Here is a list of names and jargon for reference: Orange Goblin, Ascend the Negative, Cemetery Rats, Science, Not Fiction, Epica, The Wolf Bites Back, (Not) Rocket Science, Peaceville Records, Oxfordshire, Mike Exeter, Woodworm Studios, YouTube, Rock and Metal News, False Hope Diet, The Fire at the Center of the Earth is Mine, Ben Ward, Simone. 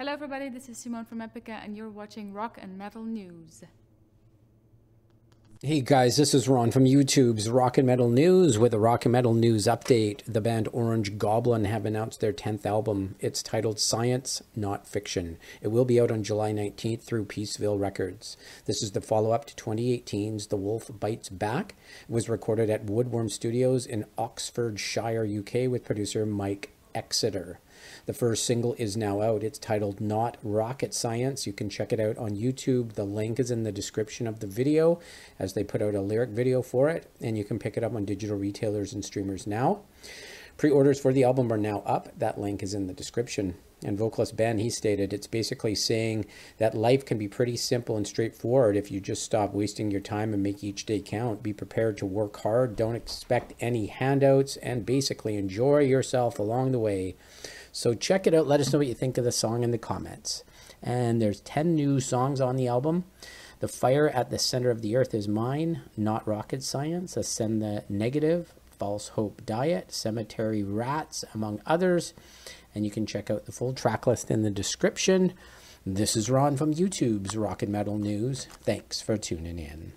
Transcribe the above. Hello everybody, this is Simone from Epica and you're watching Rock and Metal News. Hey guys, this is Ron from YouTube's Rock and Metal News with a Rock and Metal News update. The band Orange Goblin have announced their 10th album. It's titled Science, Not Fiction. It will be out on July 19th through Peaceville Records. This is the follow-up to 2018's The Wolf Bites Back. It was recorded at Woodworm Studios in Oxfordshire, UK with producer Mike Exeter. The first single is now out. It's titled Not Rocket Science. You can check it out on YouTube. The link is in the description of the video as they put out a lyric video for it, and you can pick it up on digital retailers and streamers now. Pre-orders for the album are now up. That link is in the description. And vocalist Ben, he stated, it's basically saying that life can be pretty simple and straightforward if you just stop wasting your time and make each day count. Be prepared to work hard, don't expect any handouts, and basically enjoy yourself along the way. So check it out. Let us know what you think of the song in the comments. And there's 10 new songs on the album. The Fire at the Center of the Earth is Mine, Not Rocket Science, Ascend the Negative, False Hope Diet, Cemetery Rats, among others. And you can check out the full track list in the description. This is Ron from YouTube's Rock and Metal News. Thanks for tuning in.